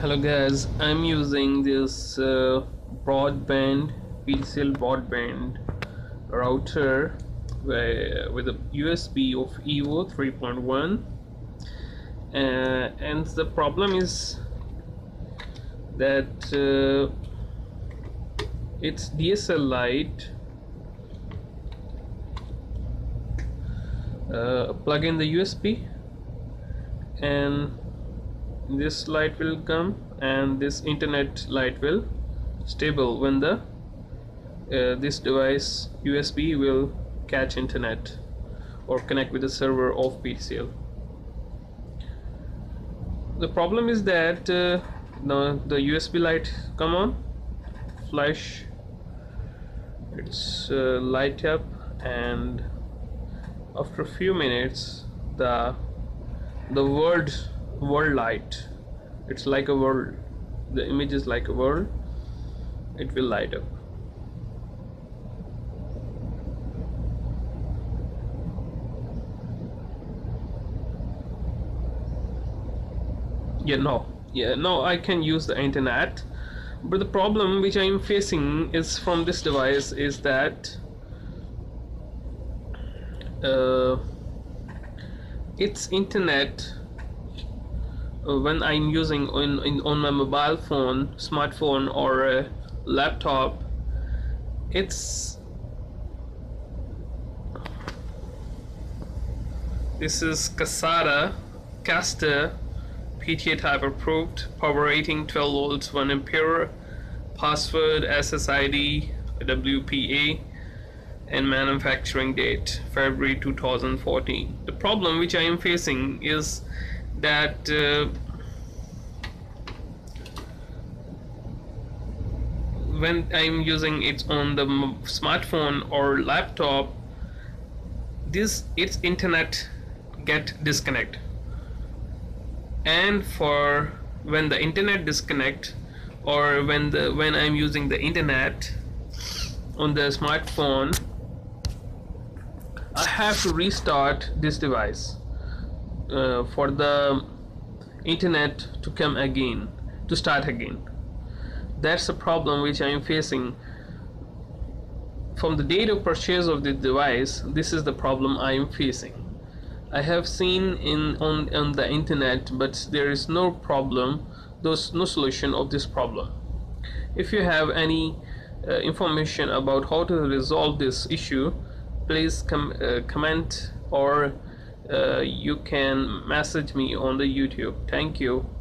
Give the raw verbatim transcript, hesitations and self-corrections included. Hello guys, I'm using this uh, broadband P T C L broadband router uh, with a U S B of E V O three point one, uh, and the problem is that uh, its D S L light, uh, plug in the U S B and this light will come, and this internet light will stable when the uh, this device U S B will catch internet or connect with the server of P T C L. The problem is that uh, the, the U S B light come on, flash, it's uh, light up, and after a few minutes the the word world light, it's like a world, the image is like a world, it will light up. Yeah, no, yeah, no, I can use the internet, but the problem which I am facing is from this device is that uh, its internet. When I'm using on, in, on my mobile phone, smartphone or a laptop, it's this is Kasda, Kasda P T A type approved, power rating twelve volts, one ampere, password S S I D W P A, and manufacturing date February two thousand fourteen. The problem which I am facing is that uh, when I'm using it on the smartphone or laptop, this its internet get disconnect, and for when the internet disconnect or when the when I'm using the internet on the smartphone, I have to restart this device Uh, for the internet to come again, to start again. That's the problem which I am facing. From the date of purchase of the device, this is the problem I am facing. I have seen in on, on the internet, but there is no problem, there's no solution of this problem. If you have any uh, information about how to resolve this issue, please com uh, comment or Uh, you can message me on the YouTube. Thank you.